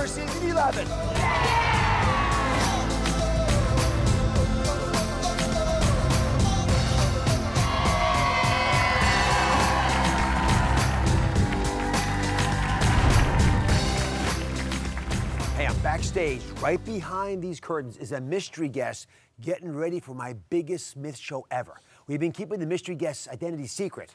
for season 11. Hey, I'm backstage. Right behind these curtains is a mystery guest getting ready for my biggest Smith show ever. We've been keeping the mystery guest's identity secret.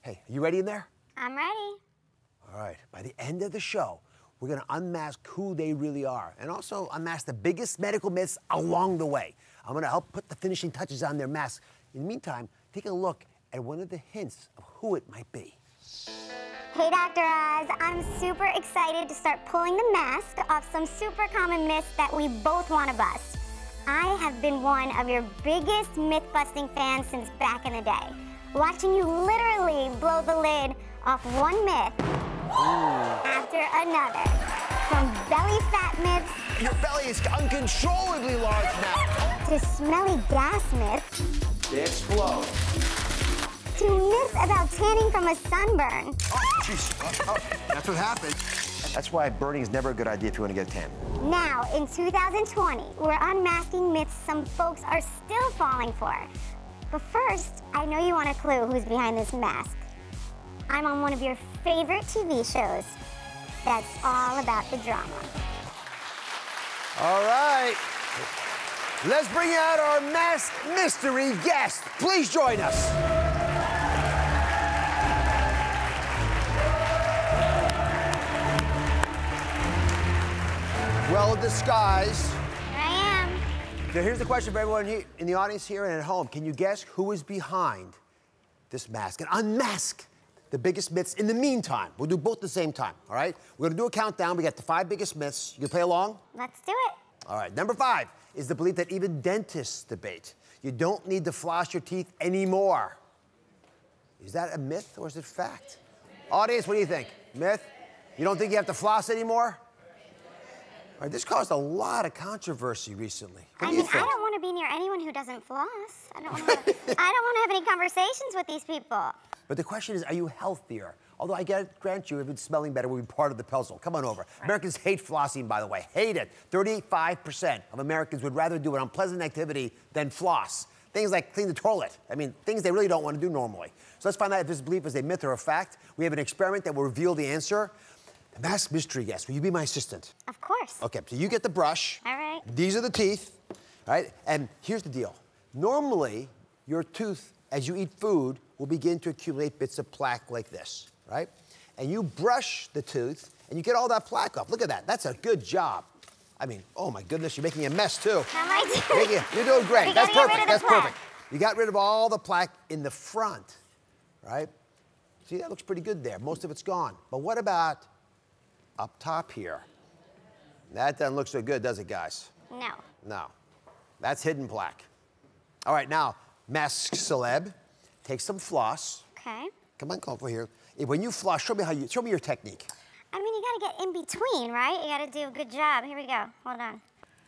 Hey, are you ready in there? I'm ready. All right, by the end of the show, we're gonna unmask who they really are and also unmask the biggest medical myths along the way. I'm gonna help put the finishing touches on their masks. In the meantime, take a look at one of the hints of who it might be. Hey, Dr. Oz, I'm super excited to start pulling the mask off some super common myths that we both wanna bust. I have been one of your biggest myth-busting fans since back in the day, watching you literally blow the lid off one myth after another. From belly fat myths. Your belly is uncontrollably large now. To smelly gas myths. It's flow. To myths about tanning from a sunburn. Oh, jeez. That's what happened. That's why burning is never a good idea if you want to get tan. Now, in 2020, we're unmasking myths some folks are still falling for. But first, I know you want a clue who's behind this mask. I'm on one of your favorite TV shows that's all about the drama. All right. Let's bring out our masked mystery guest. Please join us. Well disguised. I am. So here's the question for everyone in the audience here and at home. Can you guess who is behind this mask? And unmask the biggest myths in the meantime. We'll do both at the same time, all right? We're gonna do a countdown. We got the 5 biggest myths. You can play along? Let's do it. All right, number 5 is the belief that even dentists debate. You don't need to floss your teeth anymore. Is that a myth or is it fact? Audience, what do you think? Myth? You don't think you have to floss anymore? All right, this caused a lot of controversy recently. What do you think? I don't want to be near anyone who doesn't floss. I don't want to have any conversations with these people. But the question is, are you healthier? Although I grant you, if it's smelling better, we'll be part of the puzzle. Come on over. Americans hate flossing, by the way. Hate it. 35% of Americans would rather do an unpleasant activity than floss. Things like clean the toilet. I mean, things they really don't want to do normally. So let's find out if this belief is a myth or a fact. We have an experiment that will reveal the answer. The masked mystery guest, will you be my assistant? Of course. Okay, so you get the brush. All right. These are the teeth, all right? And here's the deal. Normally, your tooth, as you eat food, will begin to accumulate bits of plaque like this, right? And you brush the tooth, and you get all that plaque off. Look at that. That's a good job. I mean, oh, my goodness, you're making a mess, too. How am I doing? You're doing great. That's perfect. That's perfect. You got rid of all the plaque in the front, right? See, that looks pretty good there. Most of it's gone. But what about up top here? That doesn't look so good, does it, guys? No. No. That's hidden plaque. All right, now, mask celeb. Take some floss. Okay. Come on, come over here. When you floss, show me your technique. I mean, you gotta get in between, right? You gotta do a good job. Here we go. Hold on.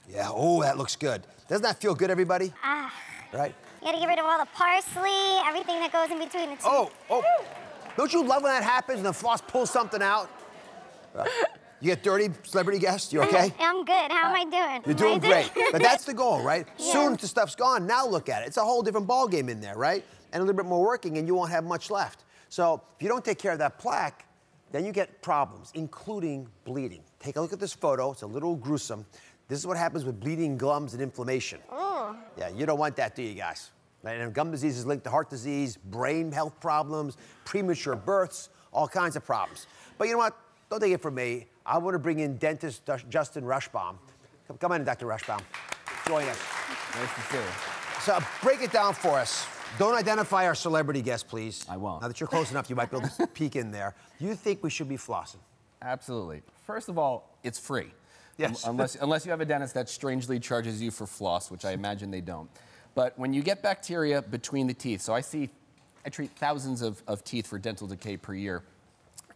Yeah. Oh, that looks good. Doesn't that feel good, everybody? Ah. Right. You gotta get rid of all the parsley, everything that goes in between the teeth. Oh, oh. Woo. Don't you love when that happens and the floss pulls something out? You get dirty, celebrity guest. You okay? I'm good. How am I doing? You're doing great. But that's the goal, right? Yeah. Soon the stuff's gone. Now look at it. It's a whole different ball game in there, right? And a little bit more working, and you won't have much left. So if you don't take care of that plaque, then you get problems, including bleeding. Take a look at this photo. It's a little gruesome. This is what happens with bleeding gums and inflammation. Ooh. Yeah, you don't want that, do you guys? Right? And gum disease is linked to heart disease, brain health problems, premature births, all kinds of problems. But you know what? Don't take it from me. I want to bring in dentist Justin Rushbaum. Come on in, Dr. Rushbaum. Join us. Nice to see you. So break it down for us. Don't identify our celebrity guest, please. I won't. Now that you're close enough, you might be able to peek in there. You think we should be flossing? Absolutely. First of all, it's free. Yes. Unless you have a dentist that strangely charges you for floss, which I imagine they don't. But when you get bacteria between the teeth, so I treat thousands of teeth for dental decay per year,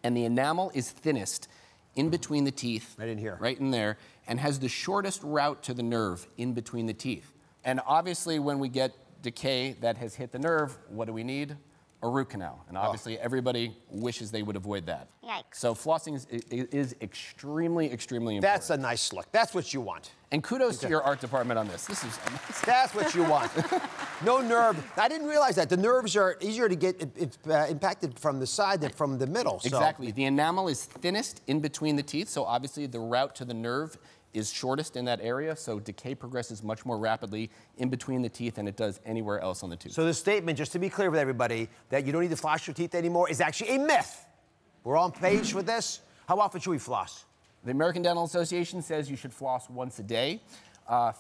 and the enamel is thinnest in between the teeth. Right in here. Right in there, and has the shortest route to the nerve in between the teeth. And obviously, when we get decay that has hit the nerve, what do we need? a root canal. And obviously everybody wishes they would avoid that. Yikes. So flossing is extremely, extremely important. That's a nice look. That's what you want. And kudos to your art department on this. This is amazing. That's what you want. No nerve. I didn't realize that. The nerves are easier to get impacted from the side than from the middle. Exactly. So. The enamel is thinnest in between the teeth, so obviously the route to the nerve is shortest in that area, so decay progresses much more rapidly in between the teeth than it does anywhere else on the tooth. So the statement, just to be clear with everybody, that you don't need to floss your teeth anymore is actually a myth. We're on page with this. How often should we floss? The American Dental Association says you should floss once a day.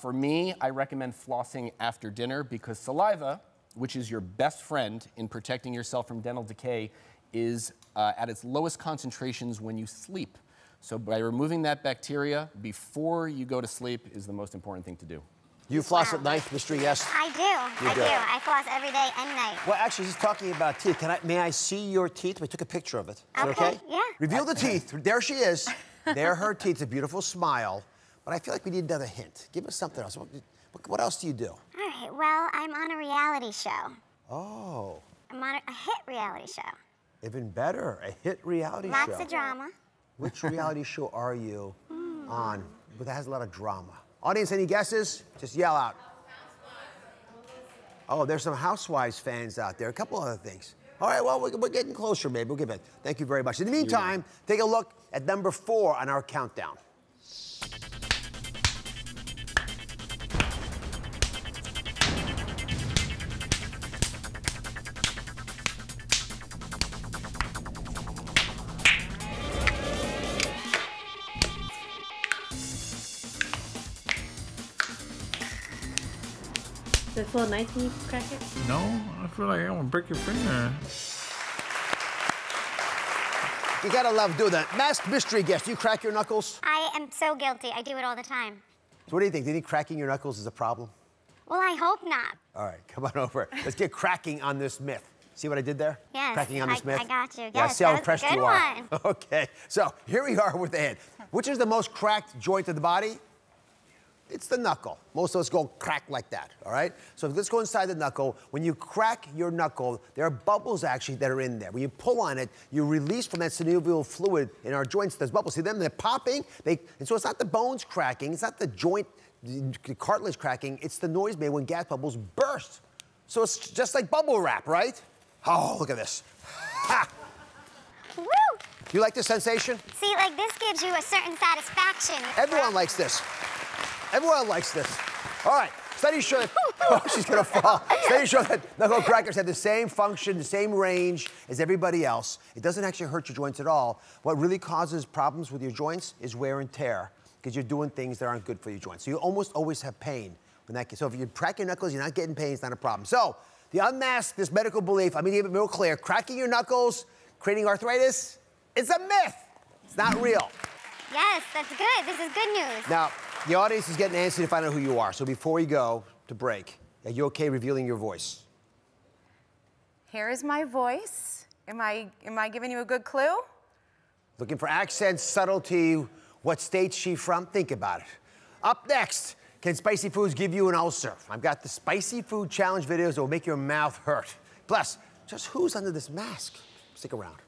For me, I recommend flossing after dinner because saliva, which is your best friend in protecting yourself from dental decay, is at its lowest concentrations when you sleep. So by removing that bacteria before you go to sleep is the most important thing to do. You floss at night, Mr. Yes? I do. I do. I floss every day and night. Well, actually, he's talking about teeth. May I see your teeth? We took a picture of it. Okay. Yeah. Reveal the teeth. There she is. There her teeth. A beautiful smile. But I feel like we need another hint. Give us something else. What else do you do? All right. Well, I'm on a reality show. Oh. I'm on a hit reality show. Even better. A hit reality show. Lots of drama. Which reality show are you on? But that has a lot of drama. Audience, any guesses? Just yell out. Oh, there's some Housewives fans out there. A couple other things. All right, well, we're getting closer, maybe. We'll give it. Thank you very much. In the meantime, take a look at number 4 on our countdown. Full of knife when you crack it? No, I feel like I want to break your finger. You gotta love doing that. Masked mystery guest, do you crack your knuckles? I am so guilty. I do it all the time. So what do you think? Do you think cracking your knuckles is a problem? Well, I hope not. All right, come on over. Let's get cracking on this myth. See what I did there? Yes. Cracking on this myth. I got you. Yes, yeah, see how impressed you are. One. Okay, so here we are with the hint. Which is the most cracked joint of the body? It's the knuckle. Most of us go crack like that, all right? So let's go inside the knuckle. When you crack your knuckle, there are bubbles actually that are in there. When you pull on it, you release from that synovial fluid in our joints, those bubbles. See them? They're popping. And so it's not the bones cracking. It's not the joint cartilage cracking. It's the noise made when gas bubbles burst. So it's just like bubble wrap, right? Oh, look at this. Ha! Woo! You like this sensation? See, like this gives you a certain satisfaction. Everyone likes this. Everyone likes this. All right, studies show that, oh, she's gonna fall. Studies show that knuckle crackers have the same function, the same range as everybody else. It doesn't actually hurt your joints at all. What really causes problems with your joints is wear and tear, because you're doing things that aren't good for your joints. So you almost always have pain when that case. So if you crack your knuckles, you're not getting pain, it's not a problem. So, the unmask this medical belief, I'm gonna give it real clear, cracking your knuckles, creating arthritis, it's a myth. It's not real. Yes, that's good, this is good news. Now, the audience is getting antsy to find out who you are. So before we go to break, are you okay revealing your voice? Here is my voice. Am I giving you a good clue? Looking for accents, subtlety, what state's she from? Think about it. Up next, can spicy foods give you an ulcer? I've got the spicy food challenge videos that will make your mouth hurt. Plus, just who's under this mask? Stick around.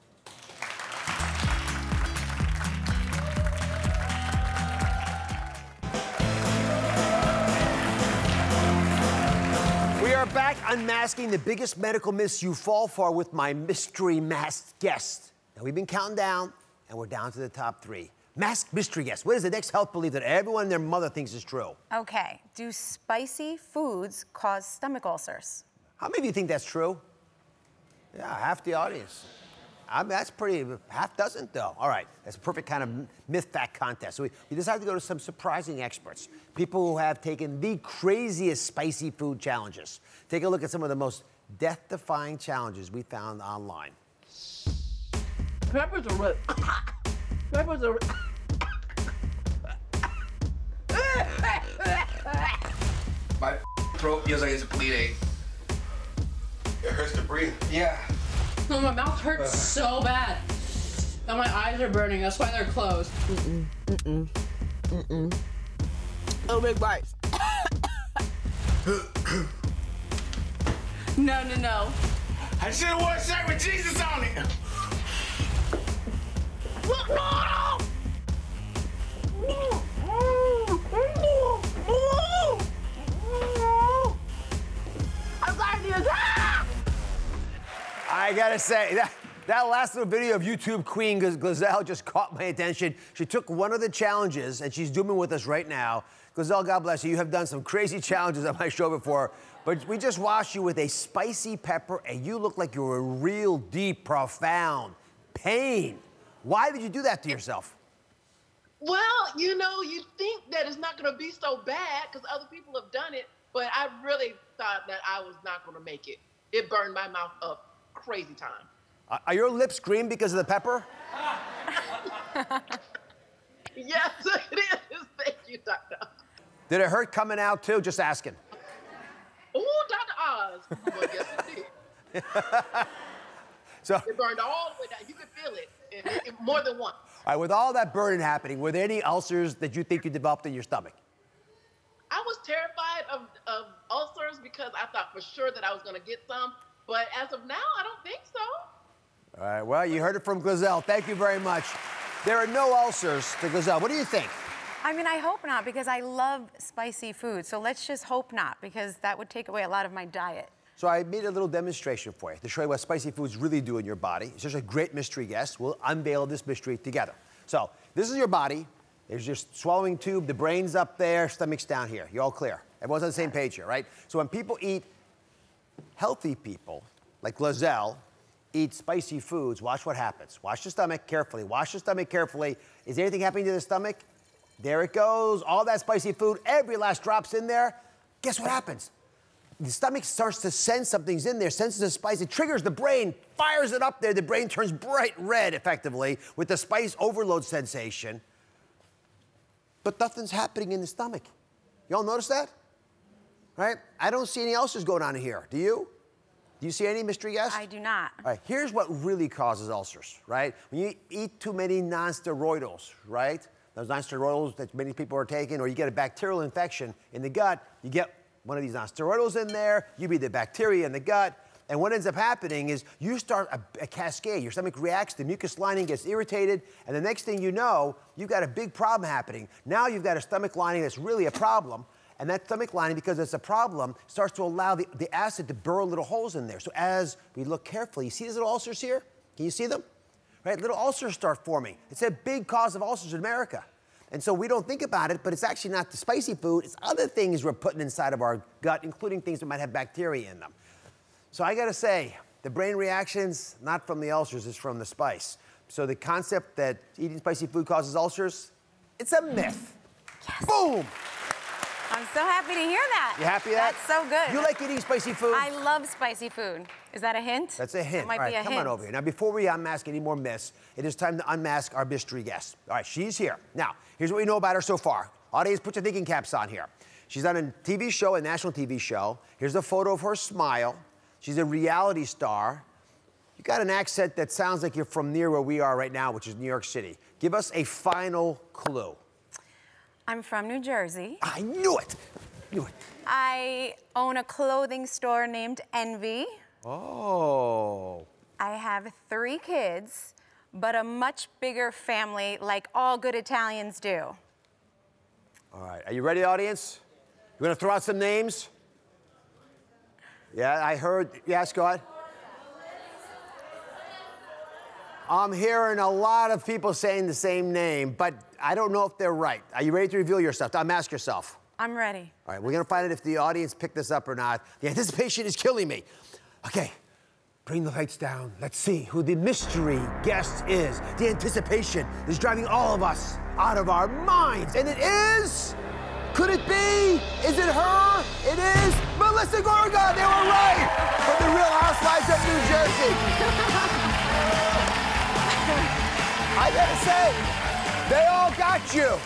We're back unmasking the biggest medical myths you fall for with my mystery masked guest. Now, we've been counting down, and we're down to the top 3. Masked mystery guest. What is the next health belief that everyone and their mother thinks is true? Okay. Do spicy foods cause stomach ulcers? How many of you think that's true? Yeah, half the audience. That's pretty, half dozen though. All right, that's a perfect kind of myth-fact contest. So we decided to go to some surprising experts, people who have taken the craziest spicy food challenges. Take a look at some of the most death-defying challenges we found online. Peppers are red. Peppers are red. My throat feels like it's bleeding. It hurts to breathe. Yeah. No, my mouth hurts so bad. Now my eyes are burning. That's why they're closed. Mm-mm, mm-mm, mm-mm. Oh, big bites. No, no, no. I should have worn a shirt with Jesus on it. I gotta say, that last little video of YouTube Queen Glazelle just caught my attention. She took one of the challenges, and she's doing it with us right now. Glazelle, God bless you. You have done some crazy challenges on my show before, but we just washed you with a spicy pepper, and you look like you were in real deep, profound pain. Why did you do that to yourself? Well, you know, you think that it's not gonna be so bad because other people have done it, but I really thought that I was not gonna make it. It burned my mouth up crazy time. Are your lips green because of the pepper? Yes, it is. Thank you, Dr. Oz. Did it hurt coming out too? Just asking. Oh, Dr. Oz. Well, yes, it did. So, it burned all the way down. You could feel it. More than once. All right, with all that burning happening, were there any ulcers that you think you developed in your stomach? I was terrified of ulcers because I thought for sure that I was going to get some, but as of now, I don't think so. All right, well, you heard it from Glazelle. Thank you very much. There are no ulcers to Glazelle. What do you think? I mean, I hope not because I love spicy food, so let's just hope not because that would take away a lot of my diet. So I made a little demonstration for you to show you what spicy foods really do in your body. It's just a great mystery guest. We'll unveil this mystery together. So this is your body. There's your swallowing tube. The brain's up there. Stomach's down here. You're all clear. Everyone's on the same page here, right? So when people eat, healthy people, like Glazelle, eat spicy foods, watch what happens. Watch the stomach carefully. Watch the stomach carefully. Is there anything happening to the stomach? There it goes. All that spicy food. Every last drop's in there. Guess what happens? The stomach starts to sense something's in there, senses the spice, it triggers the brain, fires it up there, the brain turns bright red, effectively, with the spice overload sensation. But nothing's happening in the stomach. Y'all notice that? Right? I don't see any ulcers going on here, do you? Do you see any mystery guests? I do not. All right, here's what really causes ulcers, right? When you eat too many non-steroidals, right? Those non-steroidals that many people are taking, or you get a bacterial infection in the gut, you get one of these nonsteroidals in there, you be the bacteria in the gut, and what ends up happening is you start a cascade. Your stomach reacts, the mucus lining gets irritated, and the next thing you know, you've got a big problem happening. Now you've got a stomach lining that's really a problem, and that stomach lining, because it's a problem, starts to allow the acid to burrow little holes in there. So as we look carefully, you see these little ulcers here? Can you see them? Right, little ulcers start forming. It's a big cause of ulcers in America. And so we don't think about it, but it's actually not the spicy food, it's other things we're putting inside of our gut, including things that might have bacteria in them. So I gotta say, the brain reaction's not from the ulcers, it's from the spice. So the concept that eating spicy food causes ulcers, it's a myth. Yes. Boom! I'm so happy to hear that. You happy that? That's so good. You like eating spicy food? I love spicy food. Is that a hint? That's a hint. That might be a hint. Come on over here. Now, before we unmask any more myths, it is time to unmask our mystery guest. All right, she's here. Now, here's what we know about her so far. Audience, put your thinking caps on here. She's on a TV show, a national TV show. Here's a photo of her smile. She's a reality star. You got an accent that sounds like you're from near where we are right now, which is New York City. Give us a final clue. I'm from New Jersey. I knew it! Knew it. I own a clothing store named Envy. Oh. I have 3 kids, but a much bigger family like all good Italians do. All right, are you ready, audience? You wanna throw out some names? Yeah, I heard, yes, go ahead. I'm hearing a lot of people saying the same name, but I don't know if they're right. Are you ready to reveal yourself? Unmask yourself. I'm ready. All right, we're gonna find out if the audience picked this up or not. The anticipation is killing me. Okay, bring the lights down. Let's see who the mystery guest is. The anticipation is driving all of us out of our minds, and it is, could it be? Is it her? It is Melissa Gorga. They were right, from The Real Housewives of New Jersey. I gotta say, they all got you.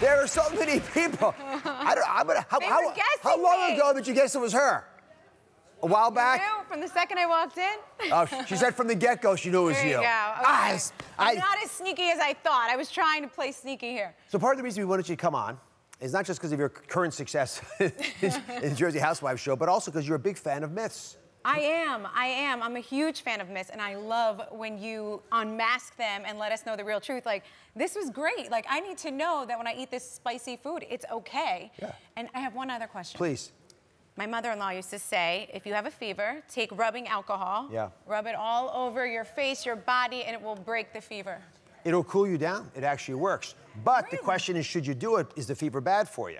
There are so many people. I don't. I'm gonna. How long ago did you guess it was her? A while back. I knew from the second I walked in. Oh, she said from the get-go she knew it was you. There you go. Okay. I'm not as sneaky as I thought. I was trying to play sneaky here. So part of the reason we wanted you to come on is not just because of your current success in the Jersey Housewives show, but also because you're a big fan of myths. I am. I'm a huge fan of myths, and I love when you unmask them and let us know the real truth. Like, this was great. Like, I need to know that when I eat this spicy food, it's okay. Yeah. And I have one other question. Please. My mother-in-law used to say, if you have a fever, take rubbing alcohol, rub it all over your face, your body, and it will break the fever. It'll cool you down. It actually works. But the question is, should you do it? Is the fever bad for you?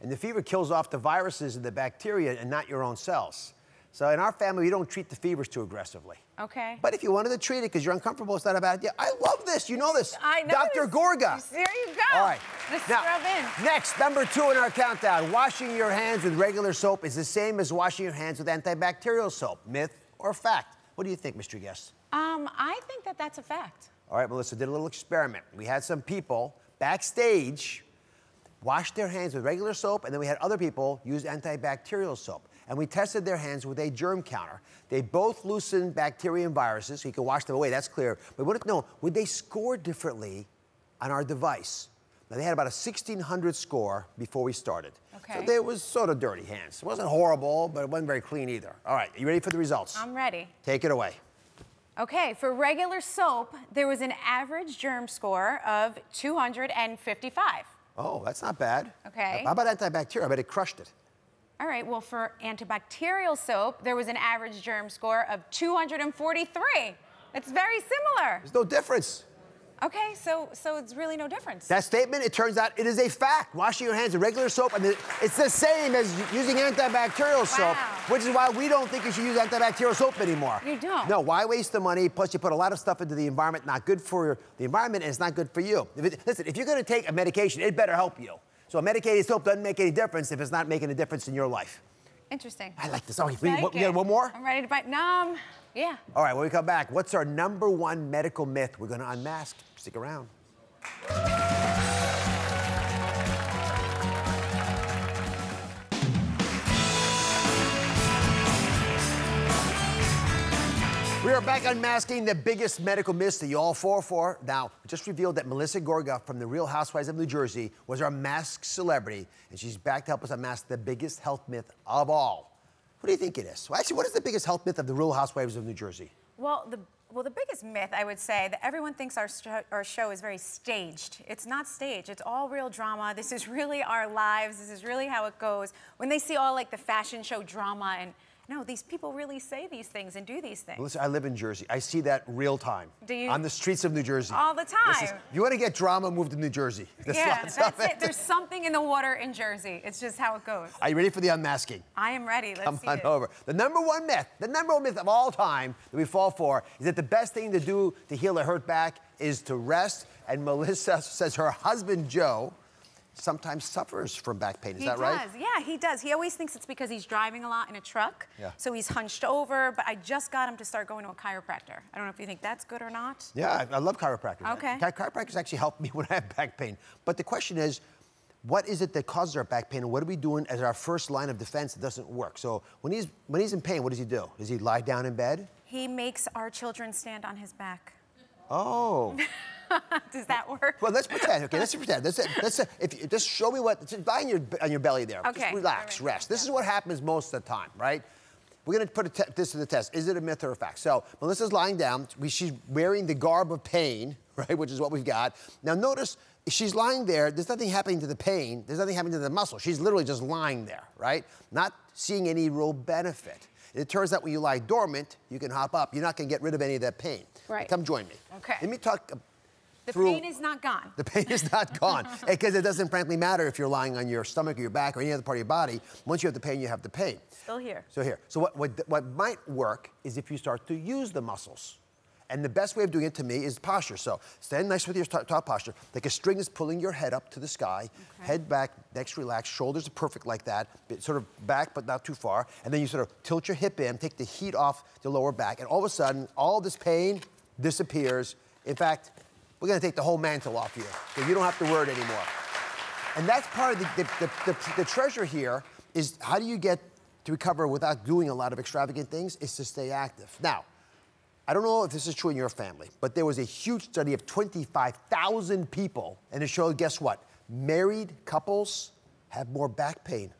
And the fever kills off the viruses and the bacteria and not your own cells. So in our family, we don't treat the fevers too aggressively. Okay. But if you wanted to treat it because you're uncomfortable, it's not a bad idea. I love this. You know this. I know Dr. Gorga. There you go. All right. Let's rub in. Next, number 2 in our countdown. Washing your hands with regular soap is the same as washing your hands with antibacterial soap. Myth or fact? What do you think, Mr. Guest? I think that that's a fact. All right, Melissa did a little experiment. We had some people backstage wash their hands with regular soap, and then we had other people use antibacterial soap. And we tested their hands with a germ counter. They both loosened bacteria and viruses, so you can wash them away, that's clear. But we wanted to know, would they score differently on our device? Now, they had about a 1,600 score before we started. Okay. So they was sort of dirty hands. It wasn't horrible, but it wasn't very clean either. All right, you ready for the results? I'm ready. Take it away. Okay, for regular soap, there was an average germ score of 255. Oh, that's not bad. Okay. How about antibacterial? I bet it crushed it. All right, well, for antibacterial soap, there was an average germ score of 243. It's very similar. There's no difference. Okay, so it's really no difference. That statement, it turns out, it is a fact. Washing your hands with regular soap, and it's the same as using antibacterial soap, which is why we don't think you should use antibacterial soap anymore. You don't? No, why waste the money? Plus, you put a lot of stuff into the environment, not good for the environment, and it's not good for you. Listen, if you're gonna take a medication, it better help you. So a medicated soap doesn't make any difference if it's not making a difference in your life. Interesting. I like this. Okay, we got one more? I'm ready to buy. Yeah. All right, when we come back, what's our number 1 medical myth we're going to unmask? Stick around. We are back unmasking the biggest medical myths that you all fall for. Now, we just revealed that Melissa Gorga from The Real Housewives of New Jersey was our masked celebrity, and she's back to help us unmask the biggest health myth of all. What do you think it is? Well, actually, what is the biggest health myth of The Real Housewives of New Jersey? Well, the biggest myth, I would say, that everyone thinks our show is very staged. It's not staged. It's all real drama. This is really our lives. This is really how it goes. When they see all, like, the fashion show drama and... No, these people really say these things and do these things. Listen, I live in Jersey. I see that real time. Do you? On the streets of New Jersey. All the time. You want to get drama, move to New Jersey. That's it. There's something in the water in Jersey. It's just how it goes. Are you ready for the unmasking? I am ready. Let's see it. Come on over. The number one myth of all time that we fall for is that the best thing to do to heal a hurt back is to rest. And Melissa says her husband, Joe, sometimes suffers from back pain. Is that right? He does. Yeah, he does. He always thinks it's because he's driving a lot in a truck, so he's hunched over, but I just got him to start going to a chiropractor. I don't know if you think that's good or not. Yeah, I love chiropractors. Okay. Chiropractors actually help me when I have back pain. But the question is, what is it that causes our back pain, and what are we doing as our first line of defense that doesn't work? So when he's in pain, what does he do? Does he lie down in bed? He makes our children stand on his back. Oh. Does that work? Well, let's pretend. Okay, let's pretend. Just show me what. Just lie on your belly there. Okay. Just relax, rest. This is what happens most of the time, right? We're gonna put this to the test. Is it a myth or a fact? So Melissa's lying down. She's wearing the garb of pain, right? Which is what we've got. Now notice she's lying there. There's nothing happening to the pain. There's nothing happening to the muscle. She's literally just lying there, right? Not seeing any real benefit. It turns out when you lie dormant, you can hop up. You're not gonna get rid of any of that pain. Right. Now, come join me. Okay. Let me talk. The pain is not gone. The pain is not gone. Because it doesn't frankly matter if you're lying on your stomach or your back or any other part of your body. Once you have the pain, you have the pain. Still here. So here. So what might work is if you start to use the muscles. And the best way of doing it to me is posture. So stand nice with your top posture. Like a string is pulling your head up to the sky. Okay. Head back, neck's relaxed, shoulders are perfect like that. Sort of back, but not too far. And then you sort of tilt your hip in, take the heat off the lower back. And all of a sudden, all this pain disappears. In fact, we're gonna take the whole mantle off you, so you don't have to wear it anymore. And that's part of the treasure here is how do you get to recover without doing a lot of extravagant things is to stay active. Now, I don't know if this is true in your family, but there was a huge study of 25,000 people, and it showed, guess what? Married couples have more back pain.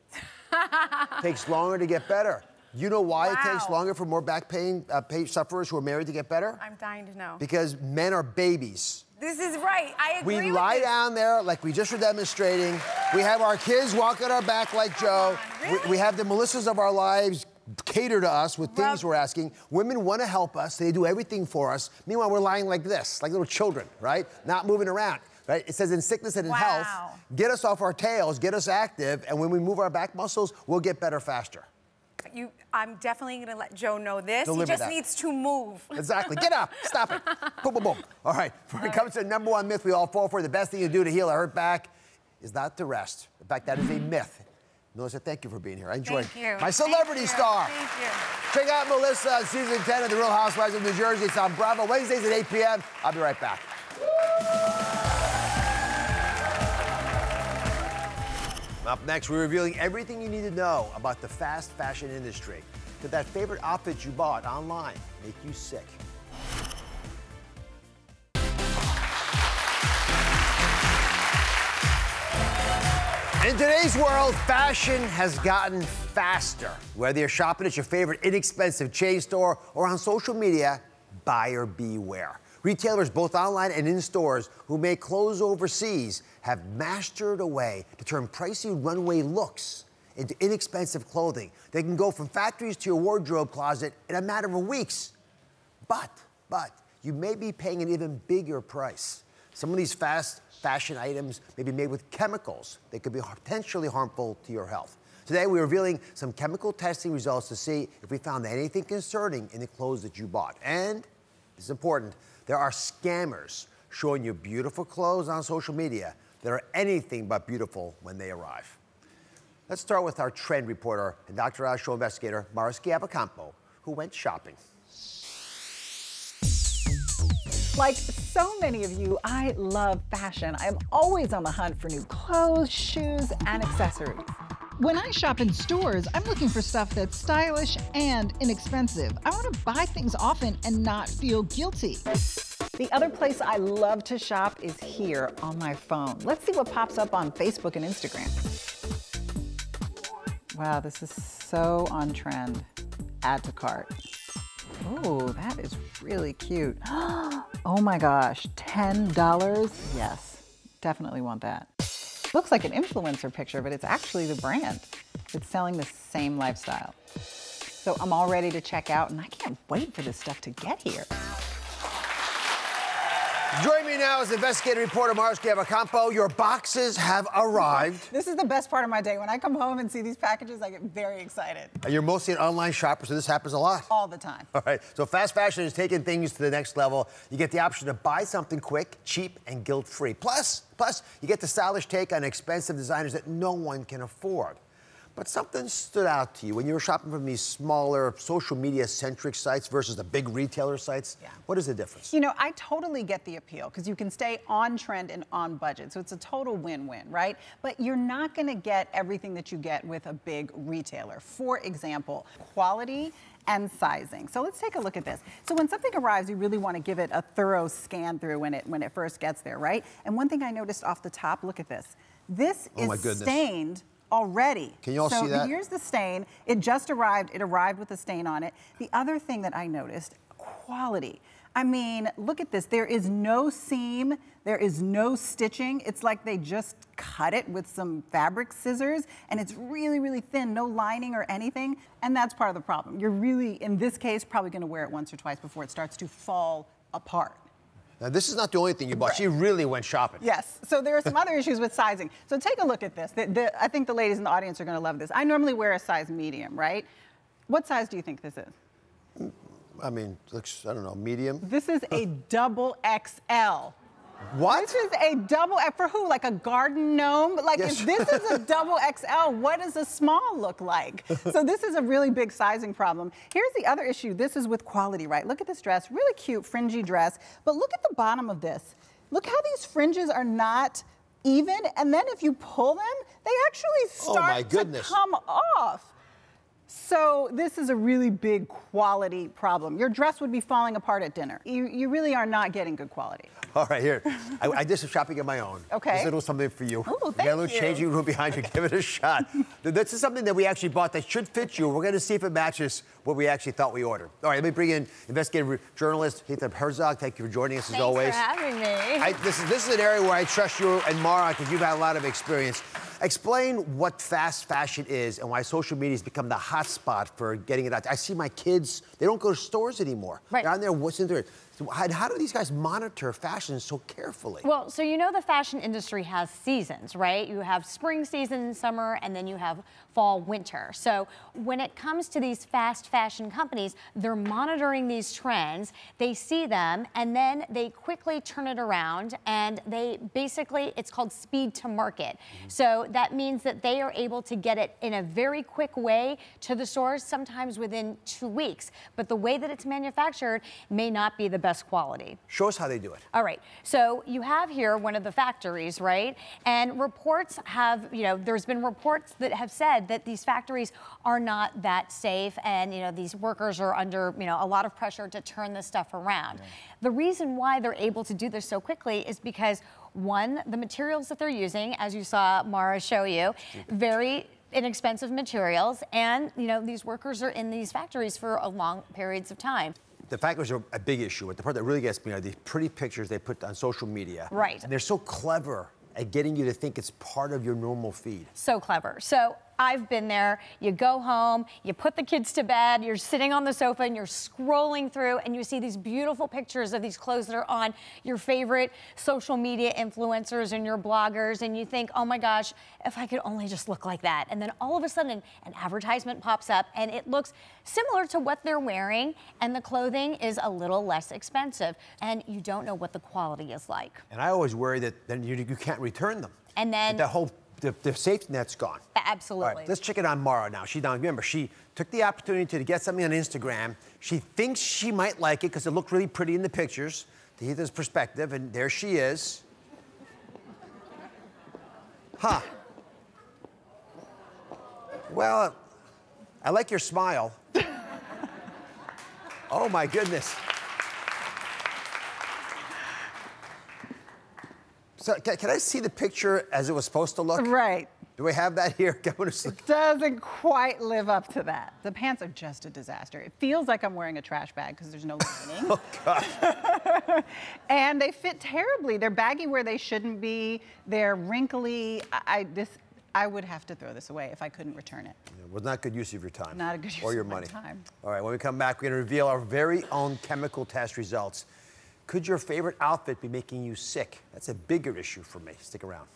Takes longer to get better. You know why it takes longer for more back pain sufferers who are married to get better? I'm dying to know. Because men are babies. This is right. I agree. We lie down there like we just were demonstrating. We have our kids walk on our back like Joe. Really? We have the Melissas of our lives cater to us with things we're asking. Women want to help us. They do everything for us. Meanwhile, we're lying like this, like little children, right? Not moving around. Right? It says in sickness and in health, get us off our tails, get us active, and when we move our back muscles, we'll get better faster. I'm definitely going to let Joe know this. Deliver he just that. Needs to move. Exactly. Get up. Stop it. Boom, boom, boom. All right. When it comes to the number one myth we all fall for, the best thing you do to heal a hurt back is not to rest. In fact, that is a myth. Melissa, thank you for being here. I enjoyed my celebrity star. Thank you. Check out Melissa, season 10 of The Real Housewives of New Jersey. It's on Bravo Wednesdays at 8 p.m. I'll be right back. Up next, we're revealing everything you need to know about the fast fashion industry. Could that favorite outfit you bought online make you sick? In today's world, fashion has gotten faster. Whether you're shopping at your favorite inexpensive chain store or on social media, buyer beware. Retailers, both online and in stores, who make clothes overseas have mastered a way to turn pricey runway looks into inexpensive clothing. They can go from factories to your wardrobe closet in a matter of weeks. But you may be paying an even bigger price. Some of these fast fashion items may be made with chemicals that could be potentially harmful to your health. Today, we're revealing some chemical testing results to see if we found anything concerning in the clothes that you bought. And this is important. There are scammers showing you beautiful clothes on social media that are anything but beautiful when they arrive. Let's start with our trend reporter and Dr. Oz show investigator, Mariska Bacampo, who went shopping. Like so many of you, I love fashion. I'm always on the hunt for new clothes, shoes, and accessories. When I shop in stores, I'm looking for stuff that's stylish and inexpensive. I want to buy things often and not feel guilty. The other place I love to shop is here on my phone. Let's see what pops up on Facebook and Instagram. Wow, this is so on trend. Add to cart. Oh, that is really cute. Oh my gosh, $10? Yes, definitely want that. Looks like an influencer picture, but it's actually the brand. It's selling the same lifestyle. So I'm all ready to check out, and I can't wait for this stuff to get here. Join me now as investigative reporter Mariska Bacampo. Your boxes have arrived. This is the best part of my day. When I come home and see these packages, I get very excited. You're mostly an online shopper, so this happens a lot. All the time. All right, so fast fashion is taking things to the next level. You get the option to buy something quick, cheap, and guilt-free. Plus, you get the stylish take on expensive designers that no one can afford. But something stood out to you when you were shopping from these smaller social media-centric sites versus the big retailer sites. Yeah. What is the difference? You know, I totally get the appeal because you can stay on trend and on budget. So it's a total win-win, right? But you're not going to get everything that you get with a big retailer. For example, quality and sizing. So let's take a look at this. So when something arrives, you really want to give it a thorough scan through when it first gets there, right? And one thing I noticed off the top, look at this. This is stained already. Can you all see that? So here's the stain. It just arrived. It arrived with a stain on it. The other thing that I noticed, quality. I mean, look at this. There is no seam. There is no stitching. It's like they just cut it with some fabric scissors, and it's really, really thin, no lining or anything. And that's part of the problem. You're really, in this case, probably going to wear it once or twice before it starts to fall apart. Now, this is not the only thing you bought. Right. She really went shopping. Yes. So there are some other issues with sizing. So take a look at this. I think the ladies in the audience are going to love this. I normally wear a size medium, right? What size do you think this is? I mean, looks, I don't know, medium? This is a double XL. What? This is a double, for who? Like a garden gnome? Like, yes. If this is a double XL, what does a small look like? So this is a really big sizing problem. Here's the other issue. This is with quality, right? Look at this dress, really cute, fringy dress. But look at the bottom of this. Look how these fringes are not even. And then if you pull them, they actually start to come off. So this is a really big quality problem. Your dress would be falling apart at dinner. You really are not getting good quality. All right, here. I did some shopping of my own. Okay. This little something for you. Oh, thank you. Got a little changing room behind you. Give it a shot. This is something that we actually bought that should fit you. We're going to see if it matches what we actually thought we ordered. All right, let me bring in investigative journalist Heather Herzog. Thank you for joining us as always. Thanks for having me. This is an area where I trust you and Mara because you've had a lot of experience. Explain what fast fashion is and why social media has become the hot spot for getting it out. I see my kids, they don't go to stores anymore. Right. They're on there, what's in there? So how do these guys monitor fashion so carefully? Well, so you know the fashion industry has seasons, right? You have spring season and summer, and then you have fall, winter. So when it comes to these fast fashion companies, they're monitoring these trends, they see them, and then they quickly turn it around, and they basically, it's called speed to market. So that means that they are able to get it in a very quick way to the stores, sometimes within 2 weeks. But the way that it's manufactured may not be the best quality. Show us how they do it. All right. So you have here one of the factories, right? And reports have, you know, there's been reports that have said that these factories are not that safe and, you know, these workers are under, you know, a lot of pressure to turn this stuff around. Yeah. The reason why they're able to do this so quickly is because one, the materials that they're using, as you saw Mara show you, very inexpensive materials, and you know these workers are in these factories for a long periods of time. The factories are a big issue. The part that really gets me are these pretty pictures they put on social media. Right. And they're so clever at getting you to think it's part of your normal feed. So clever. So I've been there. You go home, you put the kids to bed, you're sitting on the sofa and you're scrolling through and you see these beautiful pictures of these clothes that are on your favorite social media influencers and your bloggers, and you think, oh my gosh, if I could only just look like that. And then all of a sudden an advertisement pops up and it looks similar to what they're wearing and the clothing is a little less expensive and you don't know what the quality is like. And I always worry that then you can't return them. And then the whole the safety net's gone. Absolutely. All right, let's check it on Mara now. Remember, she took the opportunity to get something on Instagram. She thinks she might like it because it looked really pretty in the pictures, to Heather's perspective, and there she is. Huh. Well, I like your smile. Oh, my goodness. So can I see the picture as it was supposed to look? Right. Do we have that here? It doesn't quite live up to that. The pants are just a disaster. It feels like I'm wearing a trash bag because there's no lining. Oh, gosh. And they fit terribly. They're baggy where they shouldn't be. They're wrinkly. I would have to throw this away if I couldn't return it. Yeah, well, not good use of your time. Not a good use of your money. Time. All right, when we come back, we're going to reveal our very own chemical test results. Could your favorite outfit be making you sick? That's a bigger issue for me. Stick around.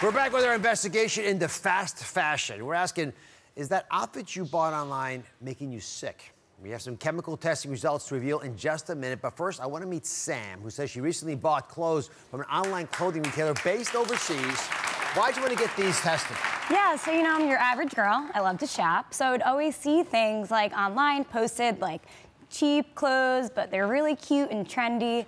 We're back with our investigation into fast fashion. We're asking, is that outfit you bought online making you sick? We have some chemical testing results to reveal in just a minute, but first I want to meet Sam, who says she recently bought clothes from an online clothing retailer based overseas. Why'd you want to get these tested? Yeah, so you know, I'm your average girl. I love to shop. So I would always see things like online posted, like cheap clothes, but they're really cute and trendy.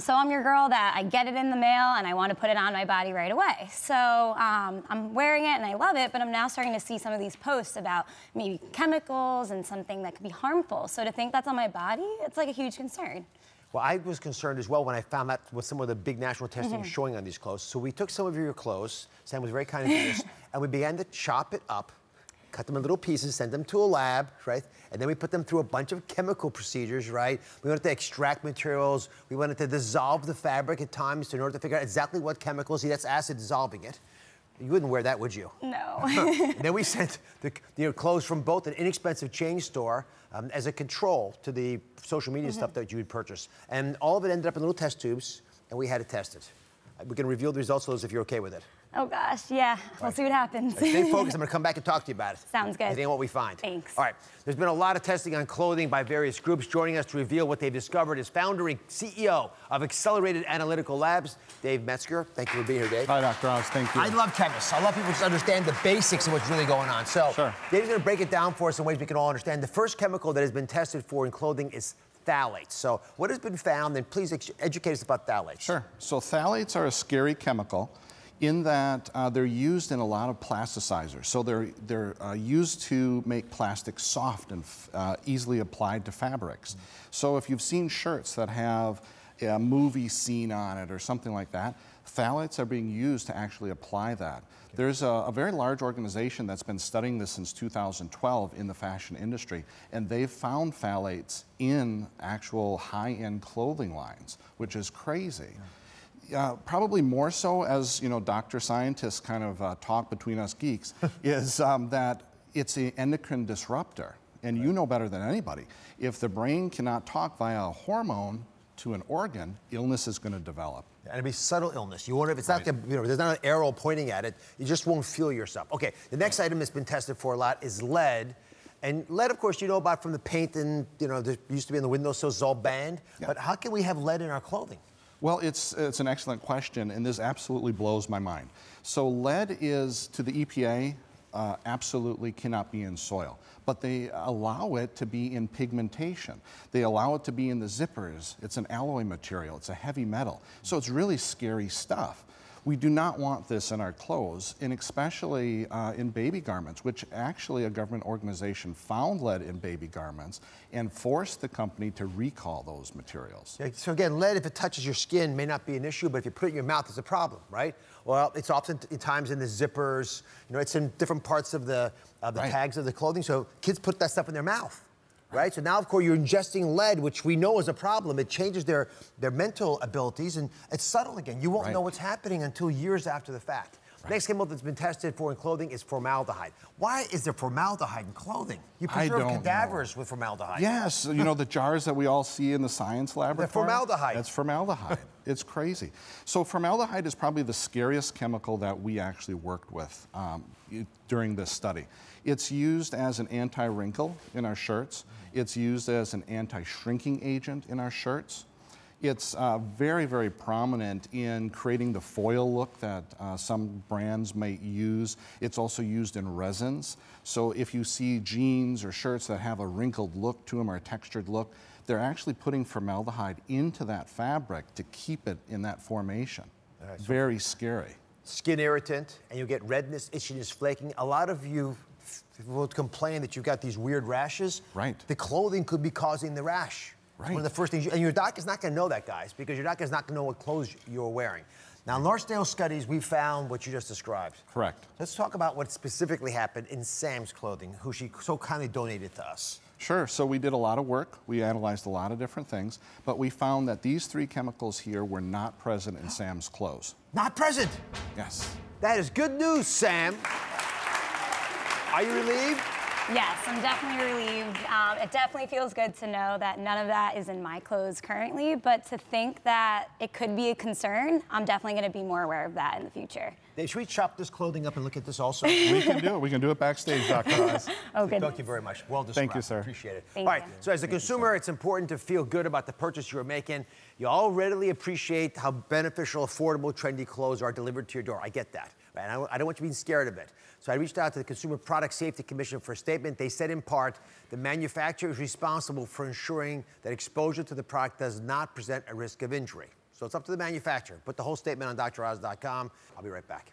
So I'm your girl that I get it in the mail and I want to put it on my body right away. So I'm wearing it and I love it, but I'm now starting to see some of these posts about maybe chemicals and something that could be harmful. So to think that's on my body, it's like a huge concern. Well, I was concerned as well when I found that with some of the big national testing was showing on these clothes. So we took some of your clothes, Sam was very kind to us, and we began to chop it up, cut them in little pieces, send them to a lab, right? And then we put them through a bunch of chemical procedures, right? We wanted to extract materials, we wanted to dissolve the fabric at times in order to figure out exactly what chemicals, see that's acid dissolving it. You wouldn't wear that, would you? No. Then we sent the clothes from both an inexpensive chain store as a control to the social media stuff that you would purchase. And all of it ended up in little test tubes, and we had it tested. We can reveal the results of those if you're okay with it. Oh, gosh, yeah. We'll see what happens. Right, stay focused. I'm going to come back and talk to you about it. Sounds good. And what we find. Thanks. All right. There's been a lot of testing on clothing by various groups. Joining us to reveal what they've discovered is founder and CEO of Accelerated Analytical Labs, Dave Metzger. Thank you for being here, Dave. Hi, Dr. Oz. Thank you. I love chemists. I love people just understand the basics of what's really going on. So Dave's going to break it down for us in ways we can all understand. The first chemical that has been tested for in clothing is phthalates. So what has been found, and please educate us about phthalates. Sure. So phthalates are a scary chemical in that they're used in a lot of plasticizers. So they're used to make plastic soft and easily applied to fabrics. Mm-hmm. So if you've seen shirts that have a movie scene on it or something like that, phthalates are being used to actually apply that. Okay. There's a very large organization that's been studying this since 2012 in the fashion industry, and they've found phthalates in actual high-end clothing lines, which is crazy. Yeah. Probably more so, as you know, doctor scientists kind of talk between us geeks, is that it's an endocrine disruptor, and right. You know better than anybody. If the brain cannot talk via a hormone to an organ, illness is going to develop. And it'll be subtle illness. You won't. If it's not, right. You know, there's not an arrow pointing at it. You just won't feel yourself. Okay. The next item that's been tested for a lot is lead. And lead, of course, you know about from the paint, and you know, there used to be in the windowsills, it's all banned. Yeah. But how can we have lead in our clothing? Well, it's an excellent question, and this absolutely blows my mind. So lead is, to the EPA, absolutely cannot be in soil, but they allow it to be in pigmentation. They allow it to be in the zippers. It's an alloy material. It's a heavy metal. So it's really scary stuff. We do not want this in our clothes, and especially in baby garments, which actually a government organization found lead in baby garments and forced the company to recall those materials. Yeah, so again, lead, if it touches your skin, may not be an issue, but if you put it in your mouth, it's a problem, right? Well, it's often times in the zippers, you know, it's in different parts of the right. Tags of the clothing, so kids put that stuff in their mouth. Right? So now, of course, you're ingesting lead, which we know is a problem. It changes their mental abilities, and it's subtle again. You won't right. know what's happening until years after the fact. Right. Next chemical that's been tested for in clothing is formaldehyde. Why is there formaldehyde in clothing? You preserve cadavers with formaldehyde. Yes, you know, the jars that we all see in the science laboratory? They're formaldehyde. That's formaldehyde. It's crazy. So formaldehyde is probably the scariest chemical that we actually worked with during this study. It's used as an anti-wrinkle in our shirts. It's used as an anti-shrinking agent in our shirts. It's very, very prominent in creating the foil look that some brands might use. It's also used in resins. So if you see jeans or shirts that have a wrinkled look to them or a textured look, they're actually putting formaldehyde into that fabric to keep it in that formation. All right, so very scary. Skin irritant, and you get redness, itchiness, flaking. A lot of you will complain that you've got these weird rashes. Right. The clothing could be causing the rash. Right. One of the first things, and your doctor's not going to know that, guys, because your doctor's not going to know what clothes you're wearing. Now, in large-scale studies, we found what you just described. Correct. Let's talk about what specifically happened in Sam's clothing, who she so kindly donated to us. Sure, so we did a lot of work. We analyzed a lot of different things, but we found that these three chemicals here were not present in Sam's clothes. Not present? Yes. That is good news, Sam. Are you relieved? Yes, I'm definitely relieved. It definitely feels good to know that none of that is in my clothes currently, but to think that it could be a concern, I'm definitely going to be more aware of that in the future. Dave, should we chop this clothing up and look at this also? We can do it. We can do it backstage, Dr. Oz. Oh, good. Thank you very much. Well described. Thank you, sir. Appreciate it. All right, so as a consumer, it's important to feel good about the purchase you're making. You all readily appreciate how beneficial, affordable, trendy clothes are delivered to your door. I get that. Right? And I don't want you being scared of it. So I reached out to the Consumer Product Safety Commission for a statement. They said, in part, the manufacturer is responsible for ensuring that exposure to the product does not present a risk of injury. So it's up to the manufacturer. Put the whole statement on DrOz.com. I'll be right back.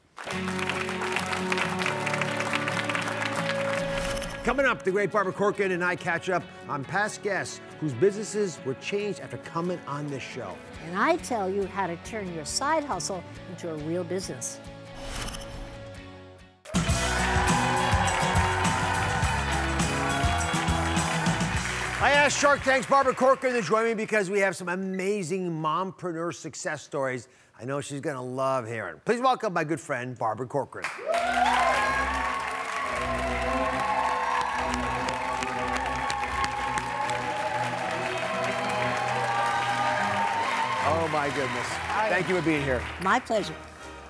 Coming up, the great Barbara Corcoran and I catch up on past guests whose businesses were changed after coming on this show. And I tell you how to turn your side hustle into a real business. I asked Shark Tank's Barbara Corcoran to join me because we have some amazing mompreneur success stories. I know she's gonna love hearing. Please welcome my good friend, Barbara Corcoran. Oh my goodness. Thank you for being here. My pleasure.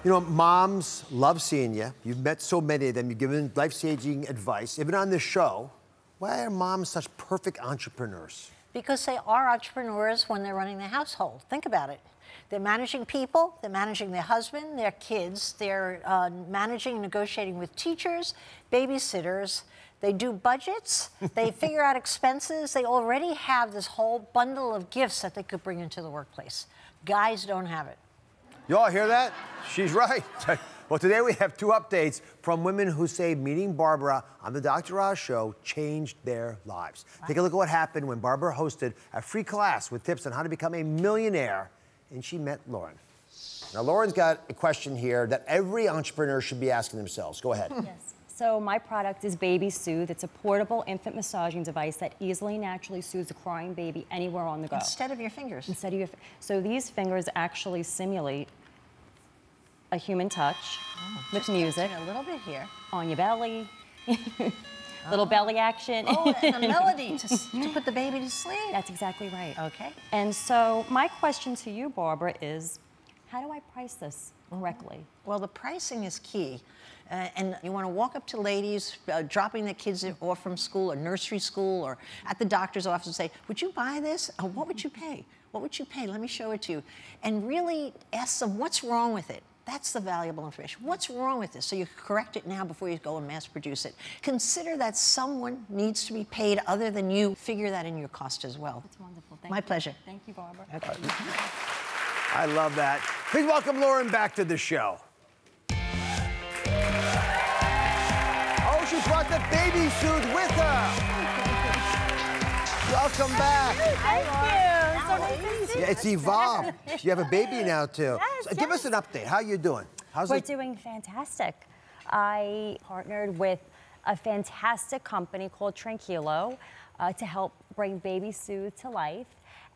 You know, moms love seeing you. You've met so many of them. You've given life-saving advice, even on this show. Why are moms such perfect entrepreneurs? Because they are entrepreneurs when they're running the household. Think about it. They're managing people, they're managing their husband, their kids, they're managing, negotiating with teachers, babysitters. They do budgets, they figure out expenses. They already have this whole bundle of gifts that they could bring into the workplace. Guys don't have it. Y'all hear that? She's right. Well, today we have two updates from women who say meeting Barbara on the Dr. Oz show changed their lives. Wow. Take a look at what happened when Barbara hosted a free class with tips on how to become a millionaire, and she met Lauren. Now, Lauren's got a question here that every entrepreneur should be asking themselves. Go ahead. Yes. So my product is Baby Soothe. It's a portable infant massaging device that easily, naturally soothes a crying baby anywhere on the go. Instead of your fingers. Instead of your fingers. So these fingers actually simulate a human touch with music. A little bit here. On your belly. Little belly action. Oh, and a melody to put the baby to sleep. That's exactly right. Okay. And so my question to you, Barbara, is how do I price this correctly? Well, the pricing is key. And you want to walk up to ladies dropping their kids off from school or nursery school or at the doctor's office and say, would you buy this? Or what would you pay? What would you pay? Let me show it to you. And really ask them what's wrong with it. That's the valuable information. What's wrong with this? So you correct it now before you go and mass produce it. Consider that someone needs to be paid other than you. Figure that in your cost as well. That's wonderful. Thank you. My pleasure. Thank you, Barbara. Okay. I love that. Please welcome Lauren back to the show. Oh, she brought the baby suit with her. Welcome back. Thank you. Yeah, it's evolved. You have a baby now, too. Yes, so give us an update. How are you doing? We're doing fantastic. I partnered with a fantastic company called Tranquilo to help bring Baby Soothe to life.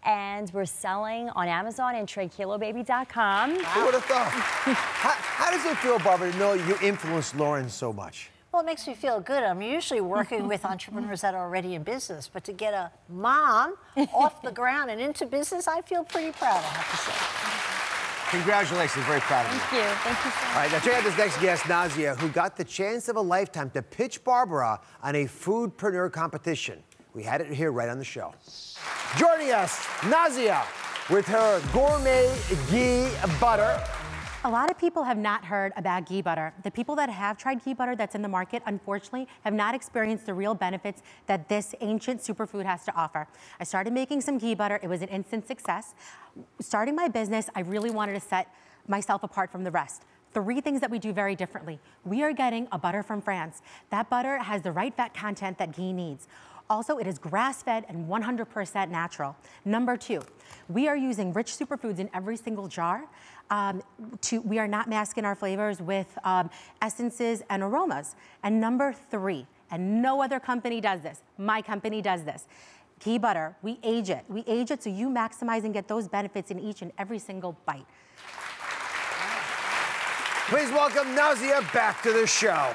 And we're selling on Amazon and TranquiloBaby.com. Wow. Who would have thought? How does it feel, Barbara, to know you influenced Lauren so much? Well, it makes me feel good. I'm usually working with entrepreneurs that are already in business, but to get a mom off the ground and into business, I feel pretty proud, I have to say. Congratulations, very proud of you. Thank you. Thank you so much. All right, now check out this next guest, Nazia, who got the chance of a lifetime to pitch Barbara on a foodpreneur competition. We had it here right on the show. Joining us, Nazia, with her gourmet ghee butter. A lot of people have not heard about ghee butter. The people that have tried ghee butter that's in the market, unfortunately, have not experienced the real benefits that this ancient superfood has to offer. I started making some ghee butter. It was an instant success. Starting my business, I really wanted to set myself apart from the rest. Three things that we do very differently. We are getting a butter from France. That butter has the right fat content that ghee needs. Also, it is grass-fed and 100% natural. Number two, we are using rich superfoods in every single jar. We are not masking our flavors with essences and aromas. And number three, and no other company does this, my company does this, ghee butter, we age it. We age it so you maximize and get those benefits in each and every single bite. Please welcome Nazia back to the show.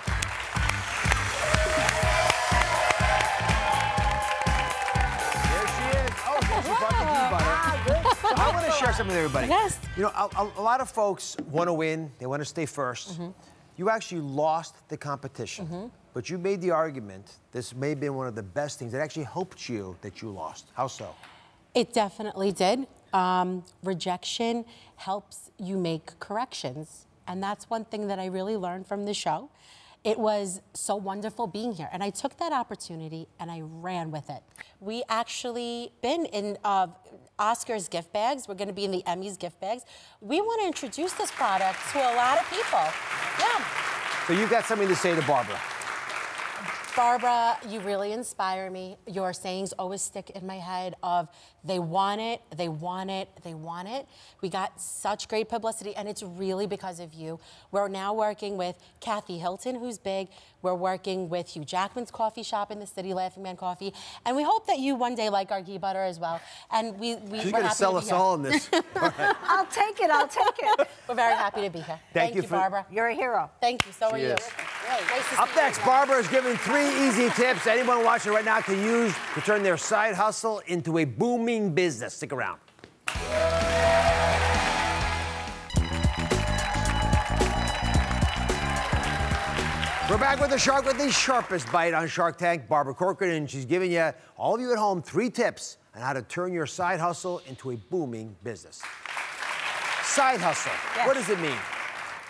I want to share something with everybody. Yes. You know, a lot of folks want to win. They want to stay first. Mm-hmm. You actually lost the competition, mm-hmm. but you made the argument this may have been one of the best things that actually helped you that you lost. How so? It definitely did. Rejection helps you make corrections. And that's one thing that I really learned from the show. It was so wonderful being here, and I took that opportunity and I ran with it. We actually been in Oscar's gift bags. We're going to be in the Emmy's gift bags. We want to introduce this product to a lot of people. Yeah. So you've got something to say to Barbara. Barbara, you really inspire me. Your sayings always stick in my head of they want it, they want it, they want it. We got such great publicity, and it's really because of you. We're now working with Kathy Hilton, who's big. We're working with Hugh Jackman's coffee shop in the city, Laughing Man Coffee. And we hope that you one day like our ghee butter as well. And we're going to sell us all on this. I'll take it, I'll take it. We're very happy to be here. Thank you, Barbara. You're a hero. Thank you, so are you. Nice. Up next, Barbara is giving three easy tips anyone watching right now can use to turn their side hustle into a booming business. Stick around. We're back with the shark with the sharpest bite on Shark Tank, Barbara Corcoran, and she's giving you, all of you at home, three tips on how to turn your side hustle into a booming business. side hustle. Yes. What does it mean?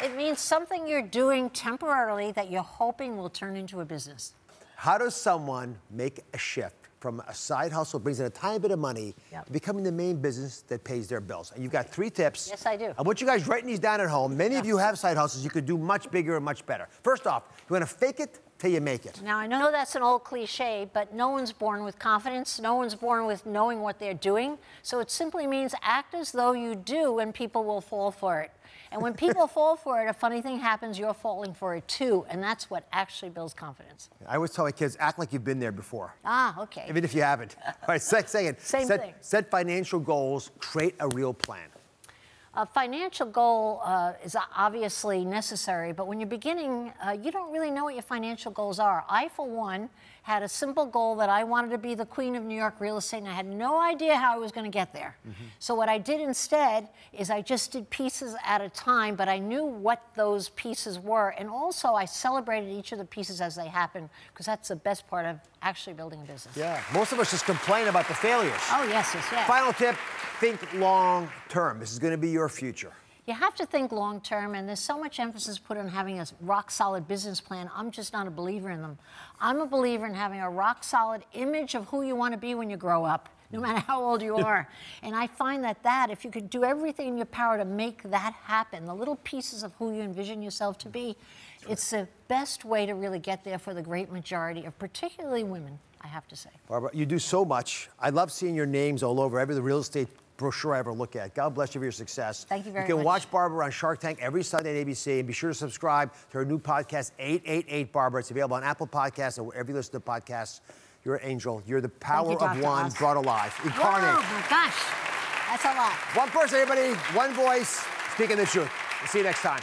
It means something you're doing temporarily that you're hoping will turn into a business. How does someone make a shift from a side hustle, brings in a tiny bit of money, to becoming the main business that pays their bills? And you've got three tips. Yes, I do. I want you guys writing these down at home. Many of you have side hustles. You could do much bigger and much better. First off, you want to fake it till you make it. Now, I know that's an old cliche, but no one's born with confidence. No one's born with knowing what they're doing. So it simply means act as though you do, and people will fall for it. And when people fall for it, a funny thing happens, you're falling for it too. And that's what actually builds confidence. I always tell my kids, act like you've been there before. Ah, okay. Even if you haven't. All right, second. Same thing. Set financial goals, create a real plan. A financial goal is obviously necessary, but when you're beginning, you don't really know what your financial goals are. I, for one, had a simple goal that I wanted to be the queen of New York real estate, and I had no idea how I was going to get there. So what I did instead is I just did pieces at a time, but I knew what those pieces were, and also I celebrated each of the pieces as they happened, because that's the best part of actually building a business. Yeah, most of us just complain about the failures. Oh, yes, yes, yes. Final tip. Think long term. This is going to be your future. You have to think long term, and there's so much emphasis put on having a rock solid business plan. I'm just not a believer in them. I'm a believer in having a rock solid image of who you want to be when you grow up, no matter how old you are. And I find that if you could do everything in your power to make that happen, the little pieces of who you envision yourself to be, it's the best way to really get there for the great majority of particularly women, I have to say. Barbara, you do so much. I love seeing your names all over every real estate brochure I ever look at. God bless you for your success. Thank you very much. You can watch Barbara on Shark Tank every Sunday at ABC, and be sure to subscribe to her new podcast, 888 Barbara. It's available on Apple Podcasts and wherever you listen to podcasts. You're an angel. You're the power of one brought alive. Incarnate. Oh my gosh, that's a lot. One person, everybody, one voice, speaking the truth. We'll see you next time.